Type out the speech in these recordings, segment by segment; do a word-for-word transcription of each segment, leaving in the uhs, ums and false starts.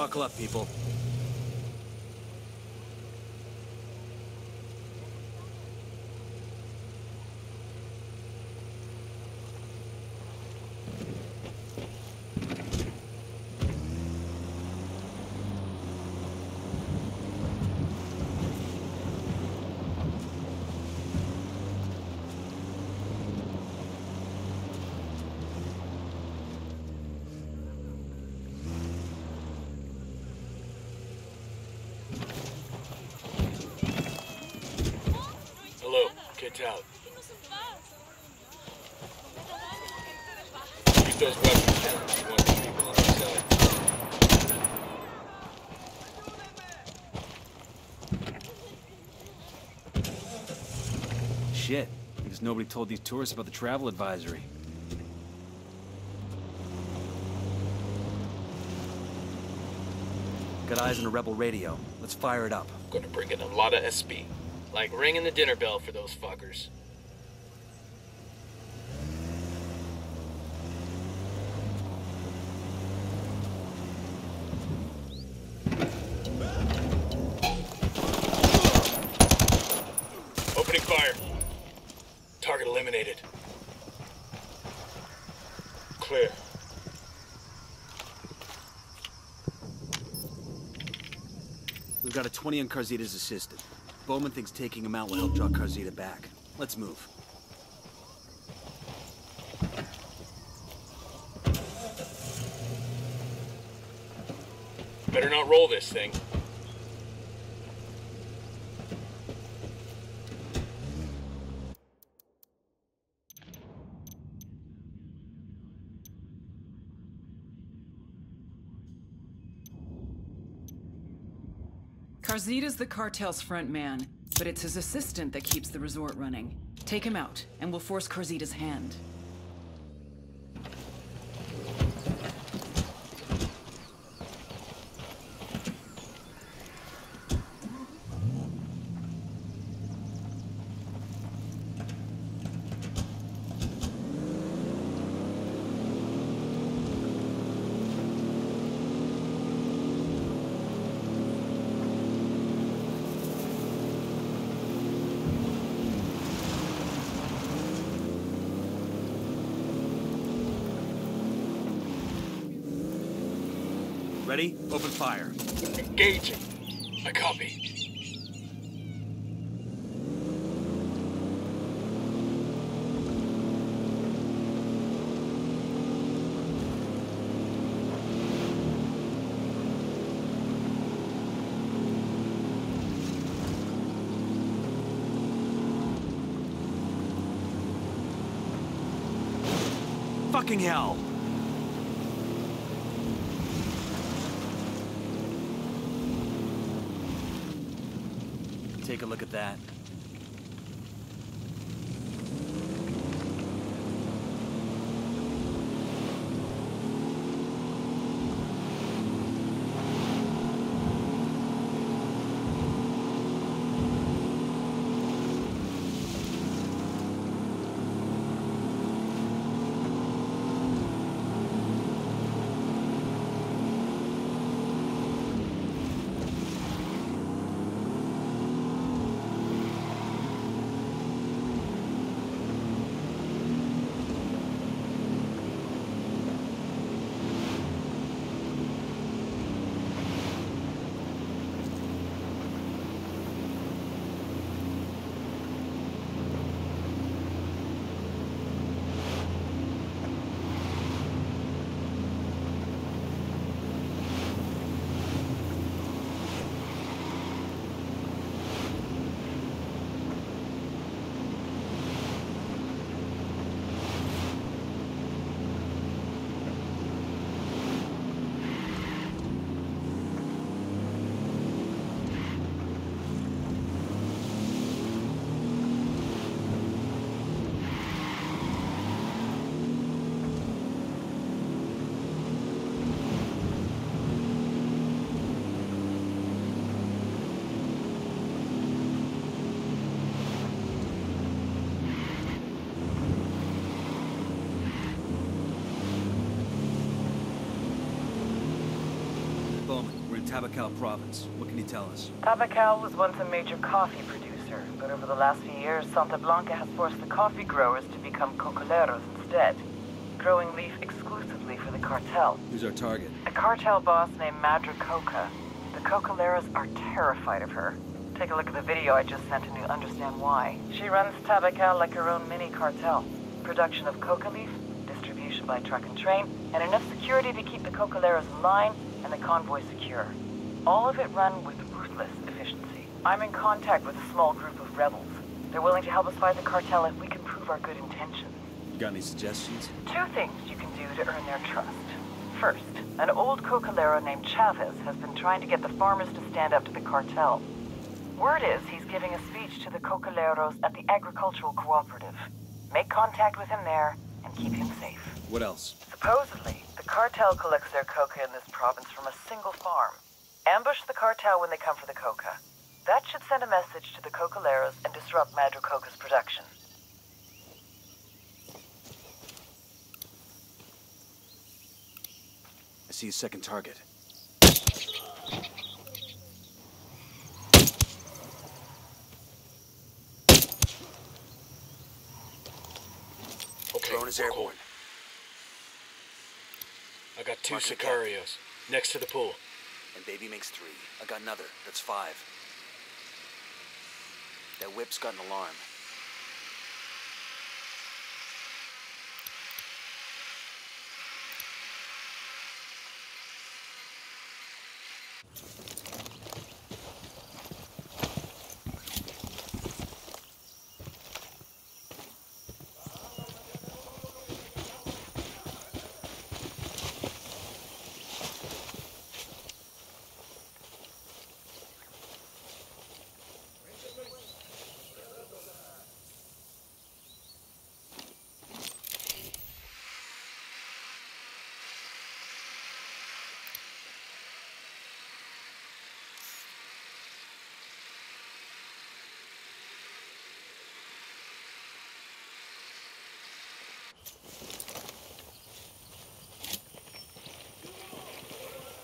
Buckle up, people. Out. Keep those weapons down if you want the people on your side. Shit, because nobody told these tourists about the travel advisory. Got eyes on a rebel radio. Let's fire it up. Gonna bring in a lot of S P. Like ringing the dinner bell for those fuckers. Opening fire. Target eliminated. Clear. We've got a twenty on Carzita's assistant. Bowman thinks taking him out will help draw Carzita back. Let's move. Better not roll this thing. Carzita's the cartel's front man, but it's his assistant that keeps the resort running. Take him out, and we'll force Carzita's hand. Ready? Open fire. Engaging. I copy. Fucking hell. Take a look at that. in Tabacal province. What can you tell us? Tabacal was once a major coffee producer, but over the last few years, Santa Blanca has forced the coffee growers to become cocoleros instead, growing leaf exclusively for the cartel. Who's our target? A cartel boss named Madre Coca. The cocoleros are terrified of her. Take a look at the video I just sent and you'll understand why. She runs Tabacal like her own mini cartel. Production of coca leaf, distribution by truck and train, and enough security to keep the cocoleros in line and the convoy secure. All of it run with ruthless efficiency. I'm in contact with a small group of rebels. They're willing to help us fight the cartel if we can prove our good intentions. You got any suggestions? Two things you can do to earn their trust. First, an old cocolero named Chavez has been trying to get the farmers to stand up to the cartel. Word is he's giving a speech to the cocoleros at the Agricultural Cooperative. Make contact with him there and keep him safe. What else? Supposedly, the cartel collects their coca in this province from a single farm. Ambush the cartel when they come for the coca. That should send a message to the cocoleros and disrupt Madre Coca's production. I see a second target. Okay. Drone is airborne. I got two sicarios next to the pool. And baby makes three. I got another. That's five. That whip's got an alarm.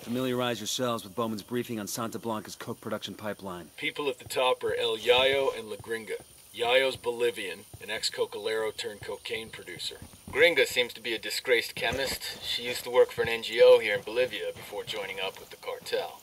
Familiarize yourselves with Bowman's briefing on Santa Blanca's coke production pipeline. People at the top are El Yayo and La Gringa. Yayo's Bolivian, an ex-cocolero turned cocaine producer. Gringa seems to be a disgraced chemist. She used to work for an N G O here in Bolivia before joining up with the cartel.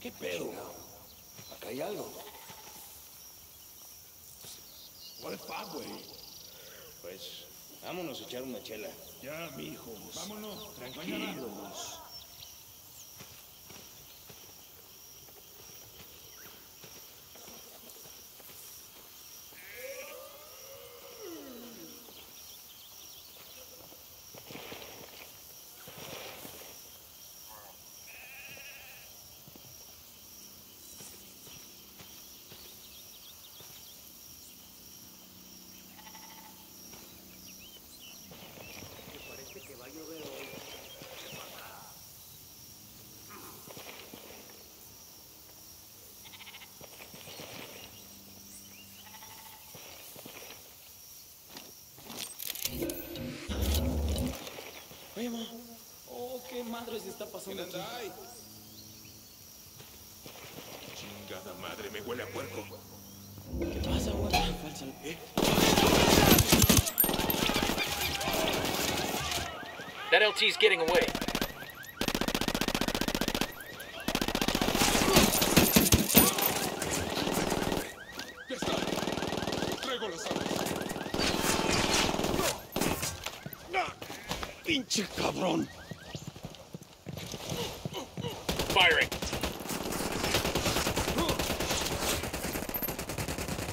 ¿Qué pedo? Acá hay algo. ¿Cuál es pa', güey? Pues, vámonos a echar una chela. Ya, mijo. Vámonos. Tranquilos. Thank you. Primo. Oh, qué madre se está pasando aquí. Chingada madre, me huele a puerco. ¿Qué pasa, güey? Falsa. ¿Eh? That L T's getting away. Pinche cabrón. Firing.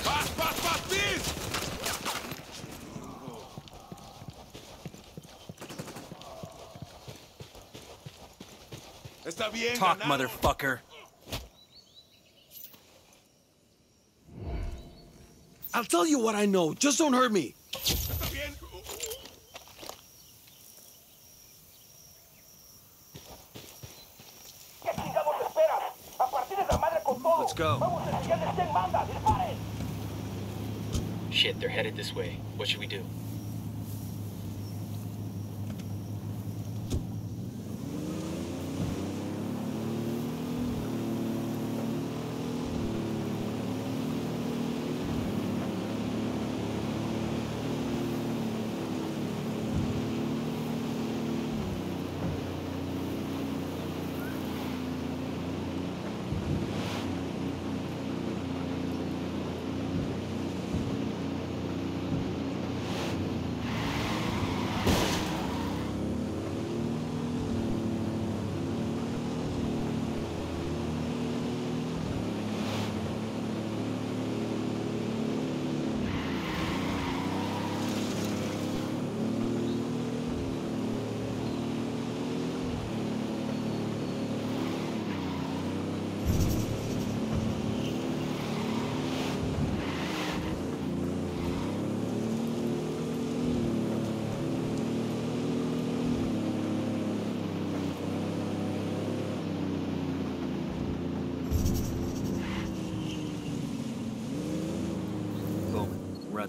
Pass, pass, pass, please. Está bien. Talk, motherfucker. I'll tell you what I know. Just don't hurt me. Go. Shit, they're headed this way. What should we do?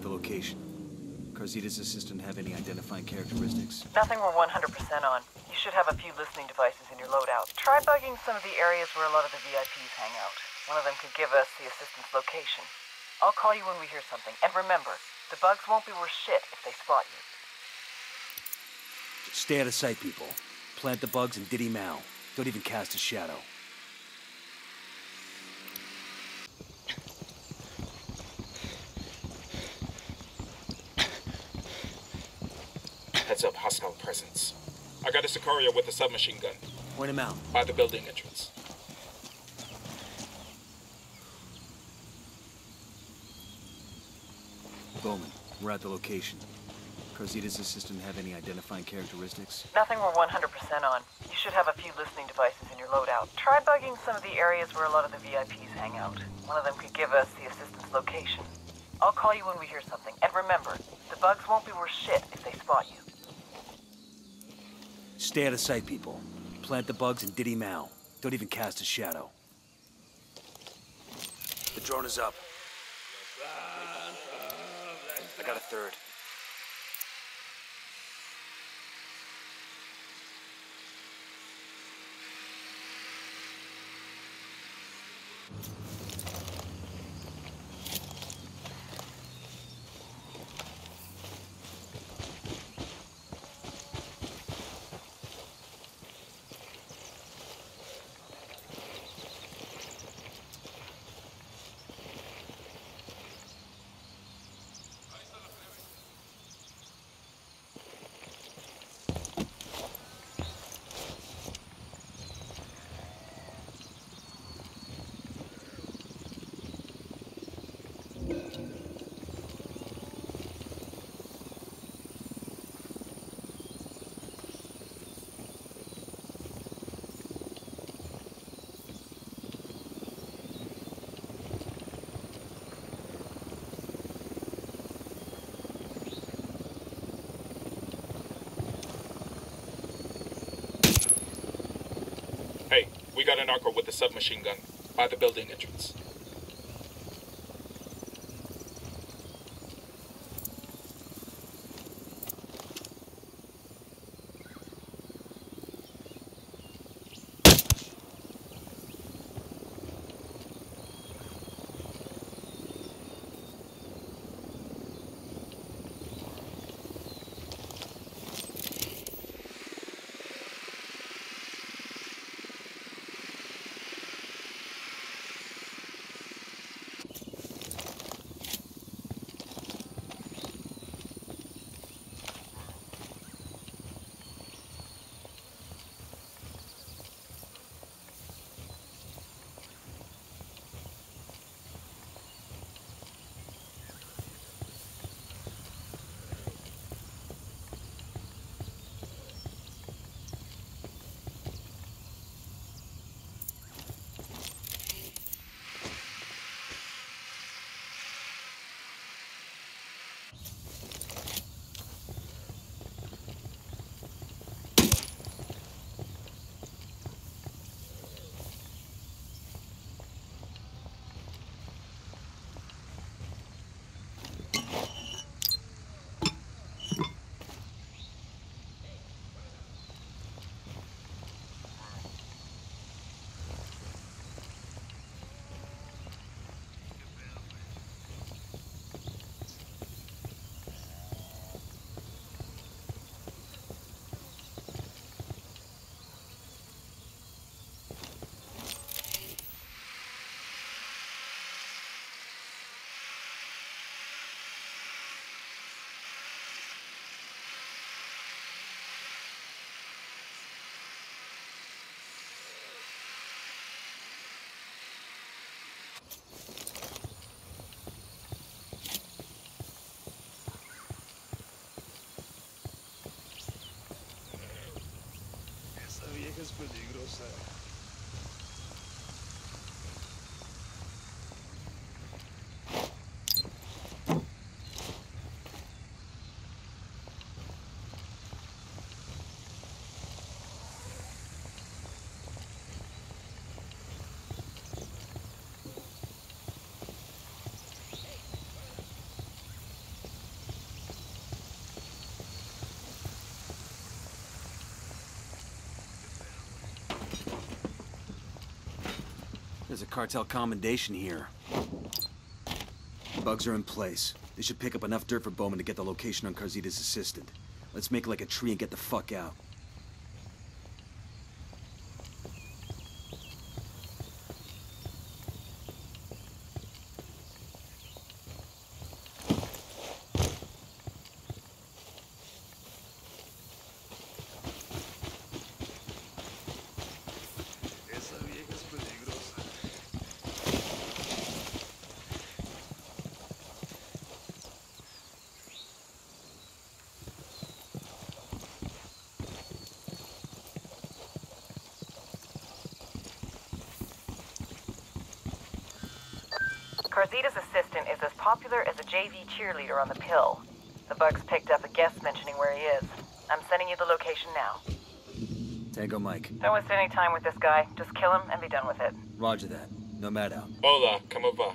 The location. Carzita's assistant have any identifying characteristics? Nothing we're one hundred percent on. You should have a few listening devices in your loadout. Try bugging some of the areas where a lot of the V I Ps hang out. One of them could give us the assistant's location. I'll call you when we hear something. And remember, the bugs won't be worth shit if they spot you. Stay out of sight, people. Plant the bugs and Diddy Mao. Don't even cast a shadow. Up hostile presence. I got a Sicario with a submachine gun. Point him out. By the building entrance. Bowman, we're at the location. Carzita's assistant have any identifying characteristics? Nothing we're one hundred percent on. You should have a few listening devices in your loadout. Try bugging some of the areas where a lot of the V I Ps hang out. One of them could give us the assistant's location. I'll call you when we hear something. And remember, the bugs won't be worth shit if they spot you. Stay out of sight, people. Plant the bugs and Diddy Mal. Don't even cast a shadow. The drone is up. I got a third. We got an Acqua with a submachine gun by the building entrance. Esa vieja es peligrosa. There's a cartel commendation here. The bugs are in place. They should pick up enough dirt for Bowman to get the location on Carzita's assistant. Let's make like a tree and get the fuck out. Carzita's assistant is as popular as a J V cheerleader on the pill. The bugs picked up a guest mentioning where he is. I'm sending you the location now. Tango Mike. Don't waste any time with this guy. Just kill him and be done with it. Roger that. Nomad out. Hola, come over.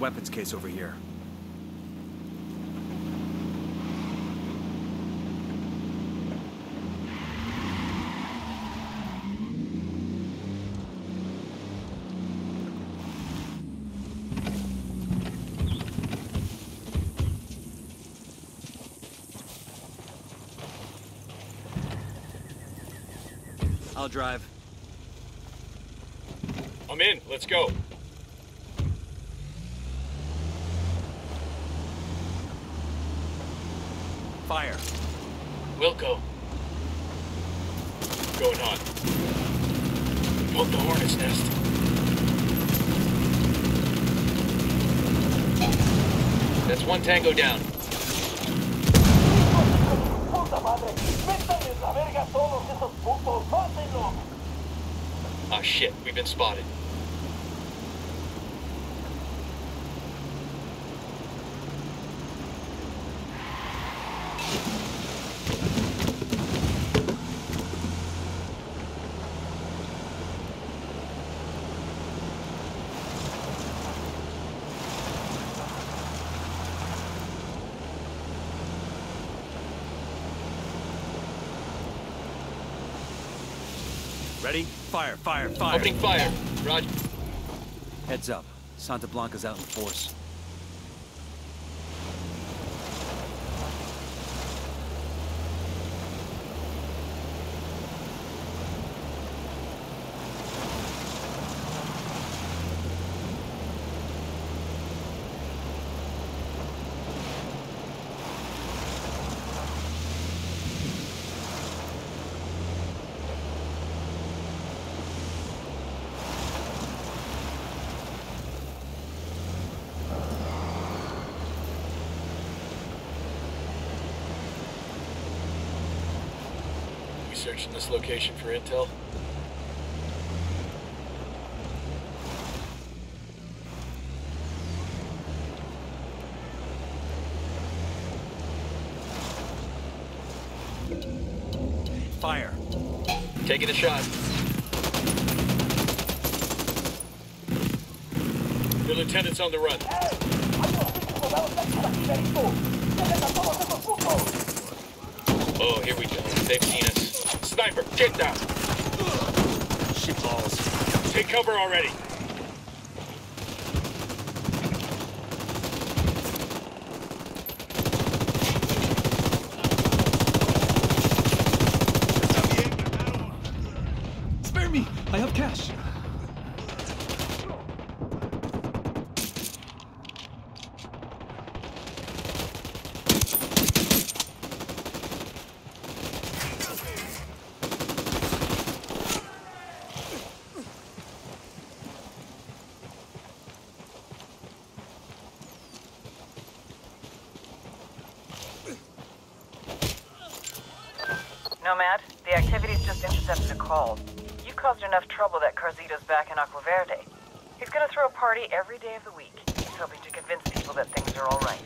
Weapons case over here. I'll drive. I'm in. Let's go. Fire. We'll go. Going on. Poke the hornet's nest. That's one tango down. Ah, shit, we've been spotted. Ready? Fire, fire, fire. Opening fire. Roger. Heads up. Santa Blanca's out in force. Searching this location for intel. Fire. Taking a shot. The lieutenant's on the run. Oh, here we go. They've seen us. Sniper, get down! Shit balls. Take cover already. Spare me! I have cash. Nomad, the activity's just intercepted a call. You caused enough trouble that Carzita's back in Acqua Verde. He's gonna throw a party every day of the week. He's hoping to convince people that things are all right.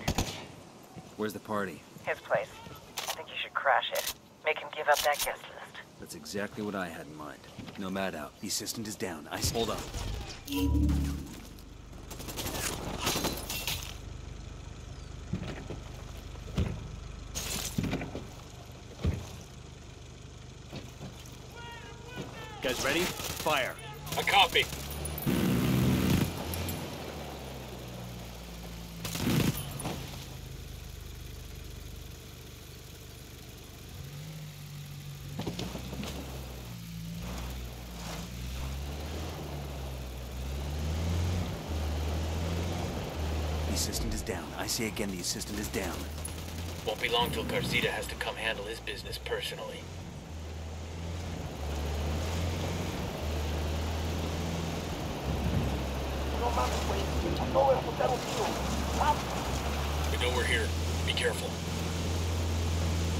Where's the party? His place. I think you should crash it. Make him give up that guest list. That's exactly what I had in mind. Nomad out. The assistant is down. I hold up. Guys ready? Fire. I copy. The assistant is down. I say again, the assistant is down. Won't be long till Carzita has to come handle his business personally. We know we're here. Be careful.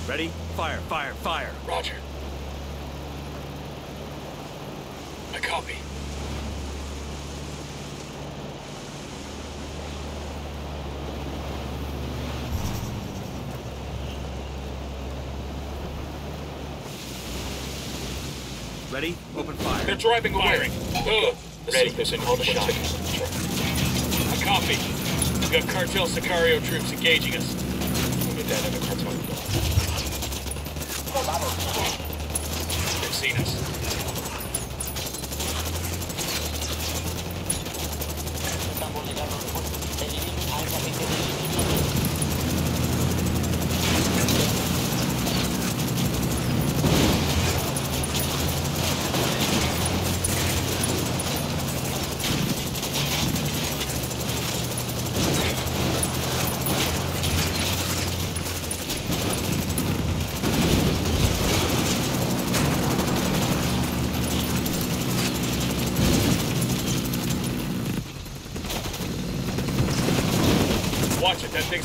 Ready? Fire, fire, fire. Roger. I copy. Ready? Open fire. They're driving wiring. Ugh. Ready. This is hold a shot. I copy. We've got cartel Sicario troops engaging us. We'll get that other cartel. They've seen us.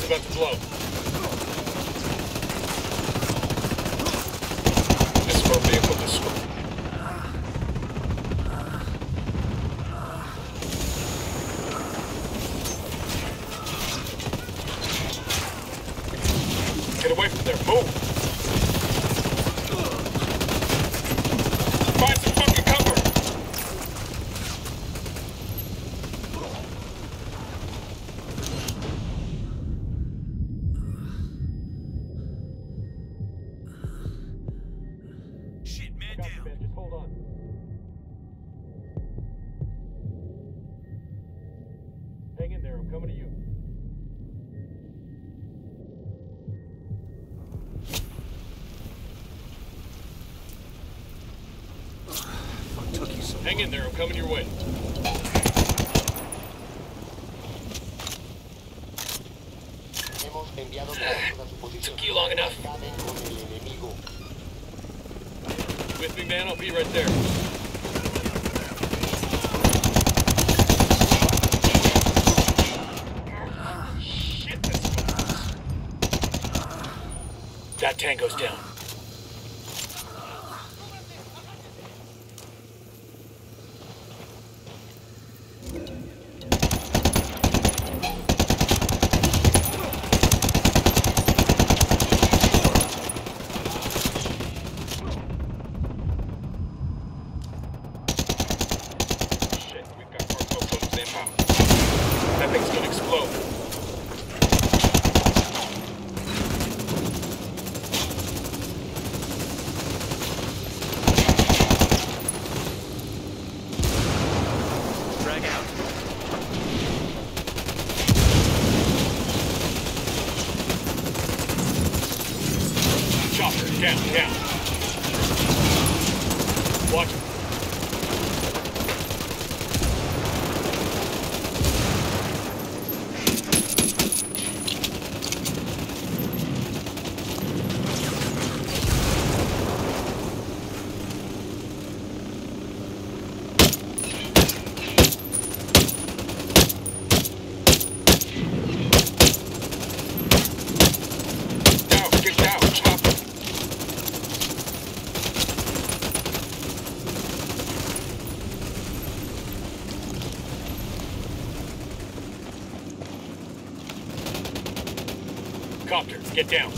Everything's about to blow. This is our vehicle, this is our... Get away from there, move! Find some fucking cover! Shit, man down! You, man. Just hold on. Hang in there, I'm coming to you. Hang in there, I'm coming your way. Took you long enough. With me, man, I'll be right there. Shit, that's... That tango's down. Down, down. Watch it. Get down.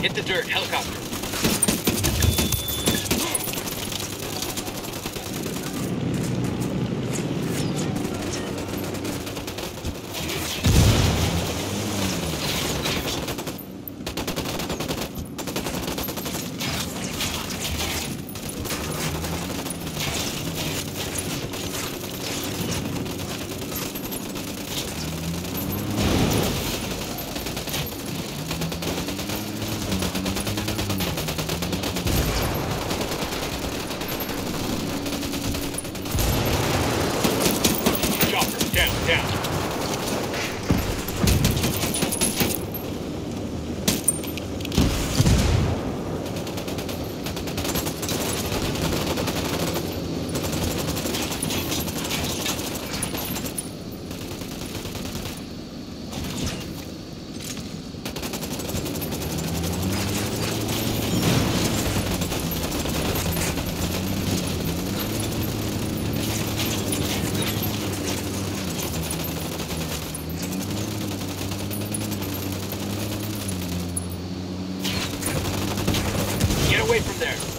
Hit the dirt, helicopter. Away from there.